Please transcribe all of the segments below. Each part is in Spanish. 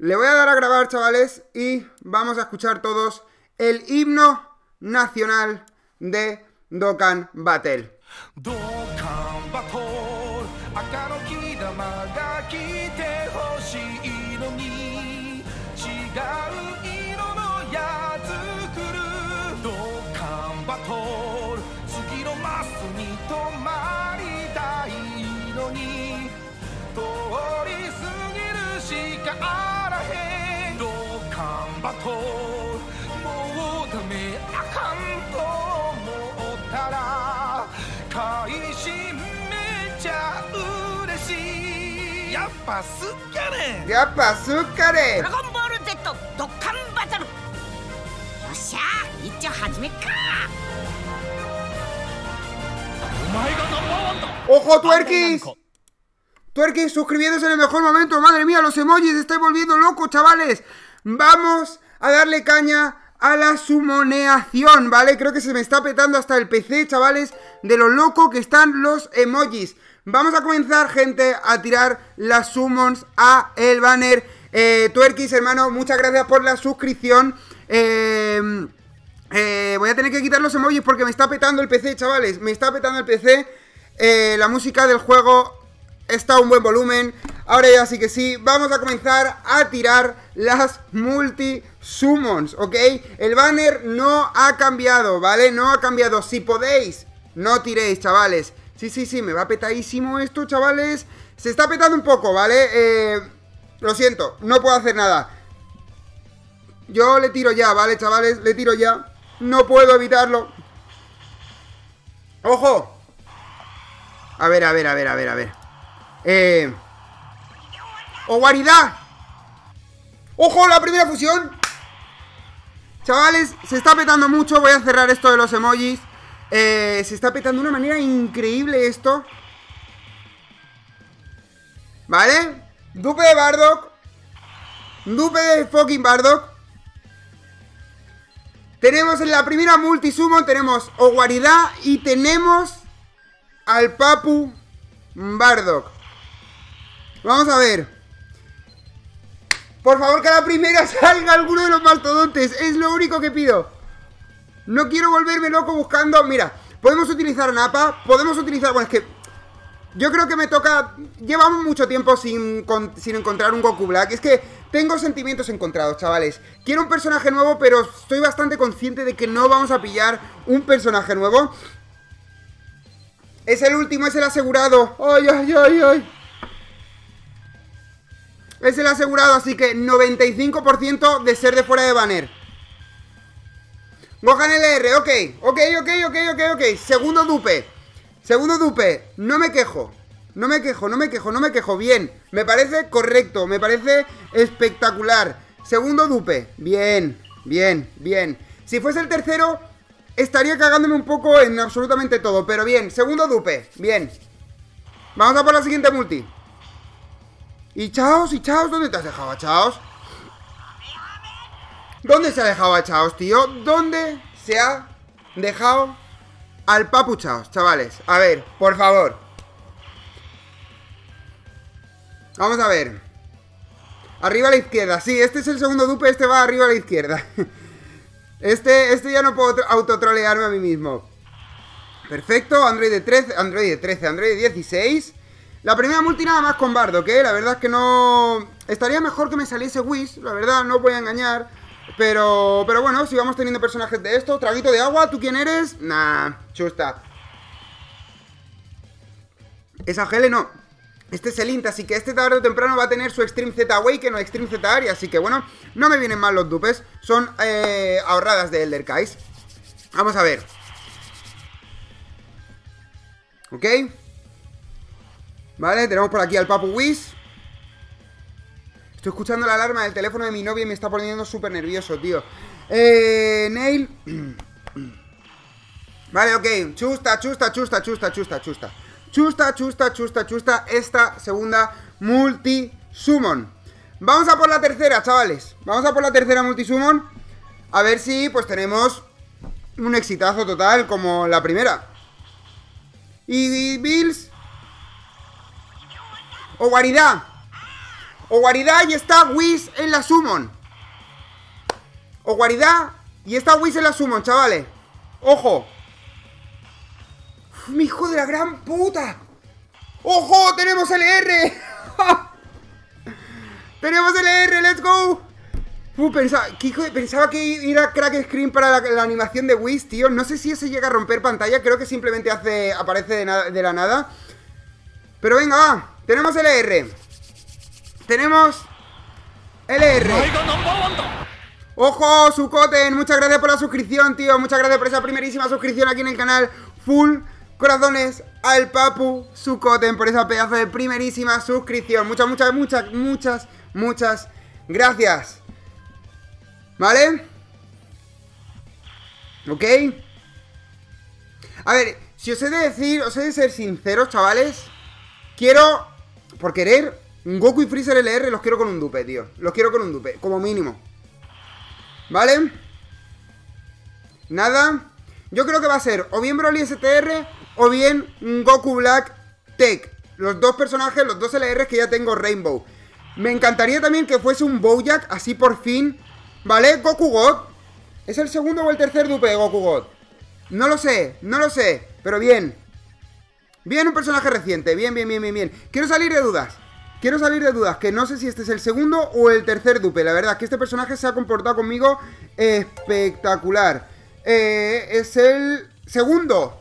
Le voy a dar a grabar, chavales, y vamos a escuchar todos el himno nacional de Dokkan Battle. Dokkan Battle, acá no queda más aquí te hoshii no ni, chigau iro no yatsukuru. Dokkan Battle, tsuki no masu ni tomaritai no ni, tori sugiru shika arahen. Dokkan Battle, mou dame akan to omottara. ¡Ojo, Twerkis! Twerkis suscribiéndose en el mejor momento. ¡Madre mía, los emojis! ¡Estáis volviendo locos, chavales! Vamos a darle caña a la sumoneación, ¿vale? Creo que se me está petando hasta el PC, chavales, de lo loco que están los emojis. Vamos a comenzar, gente, a tirar las summons a el banner. Twerkis, hermano, muchas gracias por la suscripción. Voy a tener que quitar los emojis porque me está petando el PC, chavales. Me está petando el PC. La música del juego está a un buen volumen. Ahora ya sí que sí, vamos a comenzar a tirar las multi-summons, ¿ok? El banner no ha cambiado, ¿vale? No ha cambiado. Si podéis, no tiréis, chavales. Sí, sí, sí, me va petadísimo esto, chavales. Se está petando un poco, ¿vale? Lo siento, no puedo hacer nada. Yo le tiro ya, ¿vale, chavales? Le tiro ya. No puedo evitarlo. ¡Ojo! A ver, a ver, a ver, a ver, a ver. ¡Oh, guaridad! ¡Ojo, la primera fusión! Chavales, se está petando mucho. Voy a cerrar esto de los emojis. Se está petando de una manera increíble esto. ¿Vale? Dupe de Bardock. Dupe de fucking Bardock. Tenemos en la primera multisumo, tenemos Oh, guaridad y tenemos al Papu Bardock. Vamos a ver. Por favor, que a la primera salga alguno de los mastodontes. Es lo único que pido. No quiero volverme loco buscando... Mira, podemos utilizar Napa. Podemos utilizar... Bueno, es que... yo creo que me toca... Llevamos mucho tiempo sin encontrar un Goku Black. Es que tengo sentimientos encontrados, chavales. Quiero un personaje nuevo, pero estoy bastante consciente de que no vamos a pillar un personaje nuevo. Es el último, es el asegurado. ¡Ay, ay, ay, ay! Es el asegurado, así que 95% de ser de fuera de banner. Gohan LR, ok. Ok, ok, ok, ok, ok. Segundo dupe. Segundo dupe. No me quejo. No me quejo, no me quejo, no me quejo. Bien. Me parece correcto. Me parece espectacular. Segundo dupe. Bien, bien, bien. Si fuese el tercero, estaría cagándome un poco en absolutamente todo. Pero bien, segundo dupe. Bien. Vamos a por la siguiente multi. Y Chaos, ¿dónde te has dejado a Chaos? ¿Dónde se ha dejado a Chaos, tío? ¿Dónde se ha dejado al Papu Chaos, chavales? A ver, por favor. Vamos a ver. Arriba a la izquierda, sí, este es el segundo dupe, este va arriba a la izquierda. Este ya no puedo autotrolearme a mí mismo. Perfecto, Android de 13, Android de 13, Android de 16... La primera multi nada más con Bardock, ¿eh? La verdad es que no... Estaría mejor que me saliese Whis, la verdad, no voy a engañar. Pero bueno, si vamos teniendo personajes de esto. Traguito de agua, ¿tú quién eres? Nah, chusta. Esa Gele no. Este es el INT, así que este tarde o temprano va a tener su Extreme Z Awaken o Extreme Z Aria. Así que bueno, no me vienen mal los dupes. Son ahorradas de Elder Kais. Vamos a ver. Ok. Vale, tenemos por aquí al Papu Whis. Estoy escuchando la alarma del teléfono de mi novia y me está poniendo súper nervioso, tío. Nail. Vale, ok. Chusta, chusta, chusta, chusta, chusta, chusta. Chusta, chusta, chusta, chusta. Esta segunda multi-summon. Vamos a por la tercera, chavales. Vamos a por la tercera multi-summon. A ver si, pues, tenemos un exitazo total como la primera. Y Bills... ¡Oh, guaridad! Oguaridá y está Whis en la summon. Oguaridá y está Whis en la summon, chavales. ¡Ojo! ¡Mi hijo de la gran puta! ¡Ojo! ¡Tenemos LR! ¡Tenemos LR! ¡Let's go! Pensaba que era crack screen para la animación de Whis, tío. No sé si ese llega a romper pantalla. Creo que simplemente aparece de la nada. Pero venga, va. Tenemos LR. Tenemos LR. ¡Ojo, Sucoten! Muchas gracias por la suscripción, tío. Muchas gracias por esa primerísima suscripción aquí en el canal. Full corazones al Papu Sucoten por esa pedazo de primerísima suscripción. Muchas, muchas, muchas, muchas, muchas gracias. ¿Vale? ¿Ok? A ver, si os he de decir, os he de ser sinceros, chavales. Quiero, por querer, Goku y Freezer LR los quiero con un dupe, tío. Los quiero con un dupe, como mínimo. ¿Vale? Nada. Yo creo que va a ser o bien Broly STR o bien Goku Black Tech. Los dos personajes, los dos LRs que ya tengo Rainbow. Me encantaría también que fuese un Bojack, así por fin... ¿Vale? Goku God. ¿Es el segundo o el tercer dupe de Goku God? No lo sé, no lo sé. Pero bien. Bien, un personaje reciente. Bien, bien, bien, bien, bien. Quiero salir de dudas. Quiero salir de dudas. Que no sé si este es el segundo o el tercer dupe. La verdad es que este personaje se ha comportado conmigo espectacular. Es el segundo.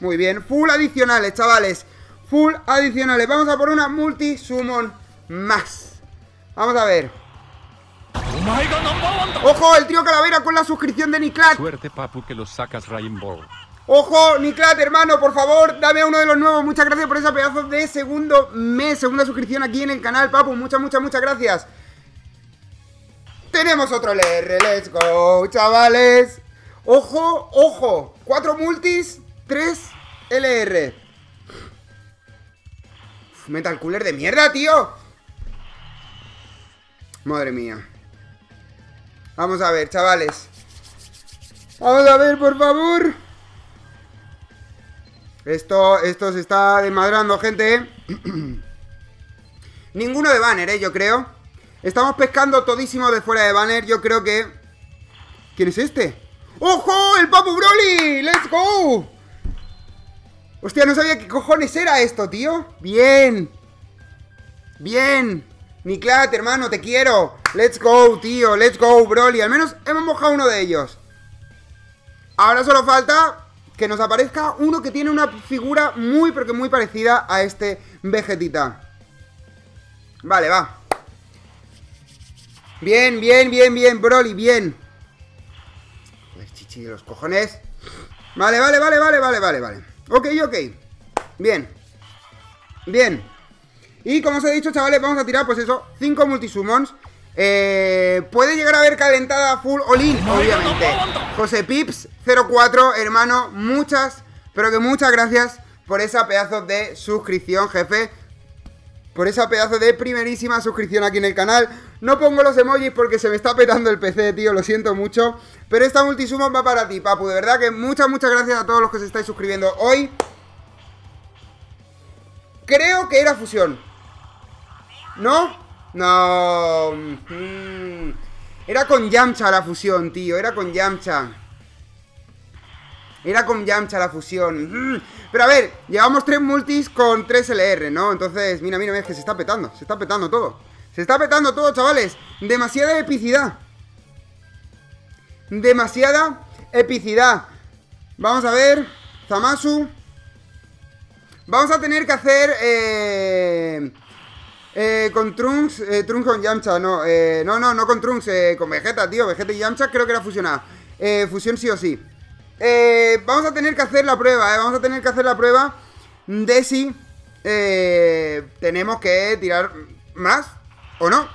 Muy bien. Full adicionales, chavales. Full adicionales. Vamos a por una multi summon más. Vamos a ver. ¡Ojo! El tío Calavera con la suscripción de Niklat. Suerte, Papu, que los sacas Rainbow. ¡Ojo, Niklat, hermano! Por favor, dame uno de los nuevos. Muchas gracias por esa pedazo de segundo mes. Segunda suscripción aquí en el canal, Papu. Muchas, muchas, muchas gracias. Tenemos otro LR. ¡Let's go, chavales! ¡Ojo, ojo! 4 multis, 3 LR. Uf, Metal Cooler de mierda, tío. Madre mía. Vamos a ver, chavales. Vamos a ver, por favor. Esto se está desmadrando, gente. Ninguno de banner, yo creo. Estamos pescando todísimo de fuera de banner. Yo creo que... ¿Quién es este? ¡Ojo! ¡El Papu Broly! ¡Let's go! Hostia, no sabía qué cojones era esto, tío. Bien. Bien. Niklat, hermano, te quiero. Let's go, tío, let's go, Broly. Al menos hemos mojado uno de ellos. Ahora solo falta que nos aparezca uno que tiene una figura muy, pero que muy parecida a este Vegetita. Vale, va. Bien, bien, bien, bien, Broly, bien. Joder, chichi de los cojones. Vale, vale, vale, vale, vale, vale, vale. Ok, ok. Bien. Bien. Y como os he dicho, chavales, vamos a tirar, pues eso, 5 multisummons. Puede llegar a haber calentada full all-in, obviamente. José Pips, 04, hermano, muchas, pero que muchas gracias por esa pedazo de suscripción, jefe. Por esa pedazo de primerísima suscripción aquí en el canal. No pongo los emojis porque se me está petando el PC, tío, lo siento mucho. Pero esta multisummon va para ti, Papu, de verdad que muchas, muchas gracias a todos los que se estáis suscribiendo hoy. Creo que era fusión. ¿No? No. Era con Yamcha la fusión, tío. Era con Yamcha. Era con Yamcha la fusión. Pero a ver, llevamos 3 multis con 3 LR, ¿no? Entonces, mira, mira, es que se está petando. Se está petando todo. Se está petando todo, chavales. Demasiada epicidad. Demasiada epicidad. Vamos a ver. Zamasu. Vamos a tener que hacer... con Trunks, Trunks con Yamcha, no, no con Trunks, con Vegeta, tío, Vegeta y Yamcha creo que era fusionada, fusión sí o sí. Vamos a tener que hacer la prueba, vamos a tener que hacer la prueba de si tenemos que tirar más o no.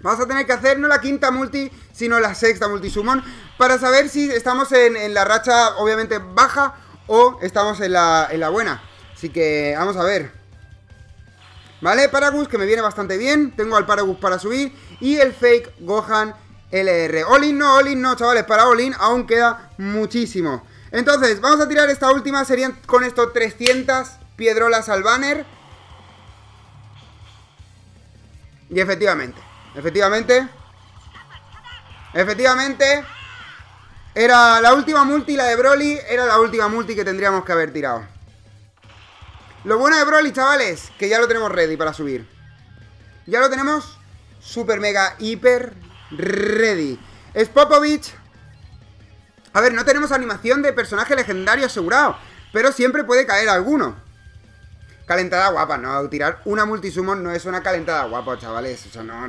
Vamos a tener que hacer no la quinta multi, sino la sexta multisummon, para saber si estamos en la racha obviamente baja o estamos en la buena. Así que vamos a ver. ¿Vale? Paragus, que me viene bastante bien. Tengo al Paragus para subir. Y el fake Gohan LR. All-in no, chavales. Para all-in aún queda muchísimo. Entonces, vamos a tirar esta última. Serían con esto 300 piedrolas al banner. Y efectivamente, era la última multi, la de Broly. Era la última multi que tendríamos que haber tirado. Lo bueno de Broly, chavales, que ya lo tenemos ready para subir. Ya lo tenemos super mega hiper ready. Es Popovich. A ver, no tenemos animación de personaje legendario asegurado, pero siempre puede caer alguno. Calentada guapa, no, tirar una multisummon no es una calentada guapa, chavales. O sea, no.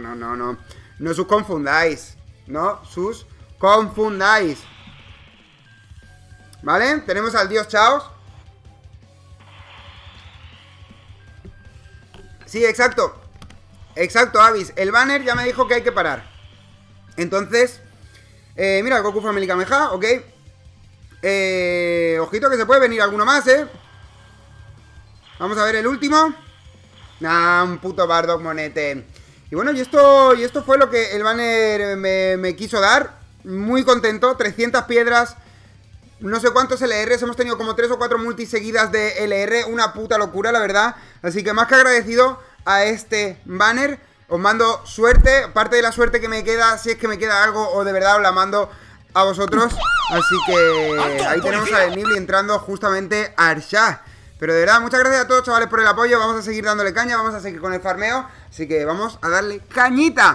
No sus confundáis. No sus confundáis. ¿Vale? Tenemos al dios Chaos. Sí, exacto. Exacto, Avis. El banner ya me dijo que hay que parar. Entonces... mira, Goku Family Kameha, ok. Ojito que se puede venir alguno más, Vamos a ver el último. Nah, un puto Bardock monete. Y bueno, y esto fue lo que el banner me quiso dar. Muy contento, 300 piedras. No sé cuántos LRs, hemos tenido como 3 o 4 multis seguidas de LR. Una puta locura, la verdad. Así que más que agradecido a este banner. Os mando suerte, parte de la suerte que me queda, si es que me queda algo, o de verdad os la mando a vosotros. Así que ahí tenemos a Nibli entrando justamente a Arshad. Pero de verdad, muchas gracias a todos, chavales, por el apoyo. Vamos a seguir dándole caña, vamos a seguir con el farmeo. Así que vamos a darle cañita.